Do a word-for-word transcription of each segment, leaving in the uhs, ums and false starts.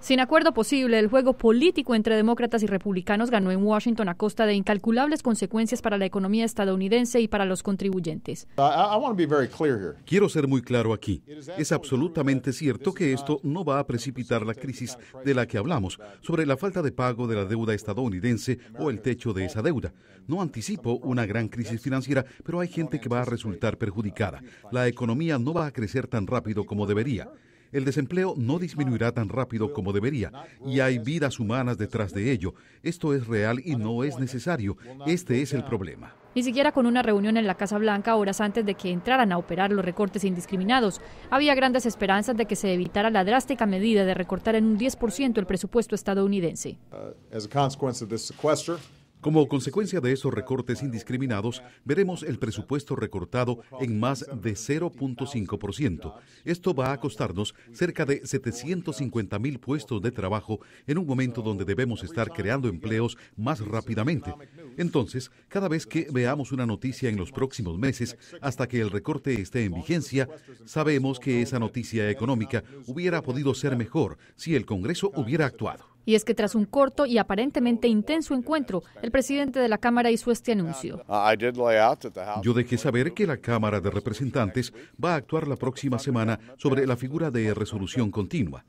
Sin acuerdo posible, el juego político entre demócratas y republicanos ganó en Washington a costa de incalculables consecuencias para la economía estadounidense y para los contribuyentes. Quiero ser muy claro aquí. Es absolutamente cierto que esto no va a precipitar la crisis de la que hablamos sobre la falta de pago de la deuda estadounidense o el techo de esa deuda. No anticipo una gran crisis financiera, pero hay gente que va a resultar perjudicada. La economía no va a crecer tan rápido como debería. El desempleo no disminuirá tan rápido como debería, y hay vidas humanas detrás de ello. Esto es real y no es necesario. Este es el problema. Ni siquiera con una reunión en la Casa Blanca horas antes de que entraran a operar los recortes indiscriminados, había grandes esperanzas de que se evitara la drástica medida de recortar en un diez por ciento el presupuesto estadounidense. Como consecuencia de esos recortes indiscriminados, veremos el presupuesto recortado en más de cero punto cinco por ciento. Esto va a costarnos cerca de setecientos cincuenta mil puestos de trabajo en un momento donde debemos estar creando empleos más rápidamente. Entonces, cada vez que veamos una noticia en los próximos meses, hasta que el recorte esté en vigencia, sabemos que esa noticia económica hubiera podido ser mejor si el Congreso hubiera actuado. Y es que tras un corto y aparentemente intenso encuentro, el presidente de la Cámara hizo este anuncio. Yo dejé saber que la Cámara de Representantes va a actuar la próxima semana sobre la figura de resolución continua.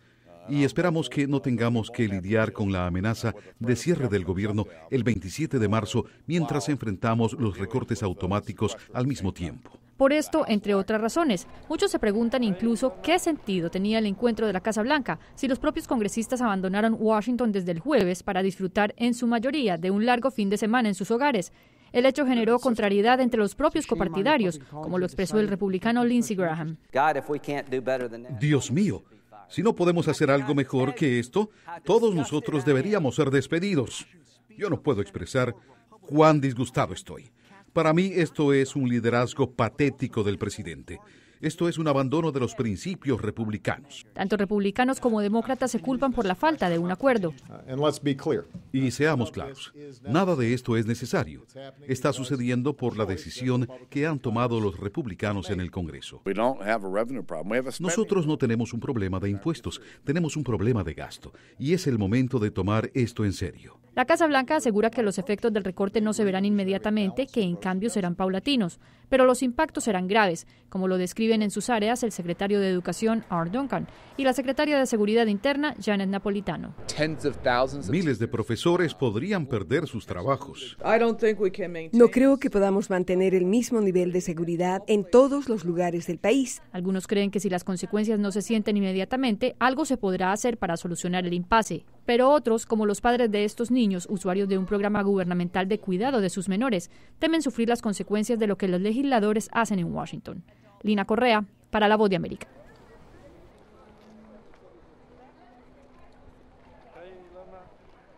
Y esperamos que no tengamos que lidiar con la amenaza de cierre del gobierno el veintisiete de marzo mientras enfrentamos los recortes automáticos al mismo tiempo. Por esto, entre otras razones, muchos se preguntan incluso qué sentido tenía el encuentro de la Casa Blanca si los propios congresistas abandonaron Washington desde el jueves para disfrutar en su mayoría de un largo fin de semana en sus hogares. El hecho generó contrariedad entre los propios copartidarios, como lo expresó el republicano Lindsey Graham. Dios mío. Si no podemos hacer algo mejor que esto, todos nosotros deberíamos ser despedidos. Yo no puedo expresar cuán disgustado estoy. Para mí esto es un liderazgo patético del presidente. Esto es un abandono de los principios republicanos. Tanto republicanos como demócratas se culpan por la falta de un acuerdo. Y seamos claros, nada de esto es necesario. Está sucediendo por la decisión que han tomado los republicanos en el Congreso. Nosotros no tenemos un problema de impuestos, tenemos un problema de gasto. Y es el momento de tomar esto en serio. La Casa Blanca asegura que los efectos del recorte no se verán inmediatamente, que en cambio serán paulatinos, pero los impactos serán graves, como lo describen en sus áreas el secretario de Educación, Arne Duncan, y la secretaria de Seguridad Interna, Janet Napolitano. Miles de profesores podrían perder sus trabajos. No creo que podamos mantener el mismo nivel de seguridad en todos los lugares del país. Algunos creen que si las consecuencias no se sienten inmediatamente, algo se podrá hacer para solucionar el impasse. Pero otros, como los padres de estos niños, usuarios de un programa gubernamental de cuidado de sus menores, temen sufrir las consecuencias de lo que los legisladores hacen en Washington. Lina Correa, para La Voz de América.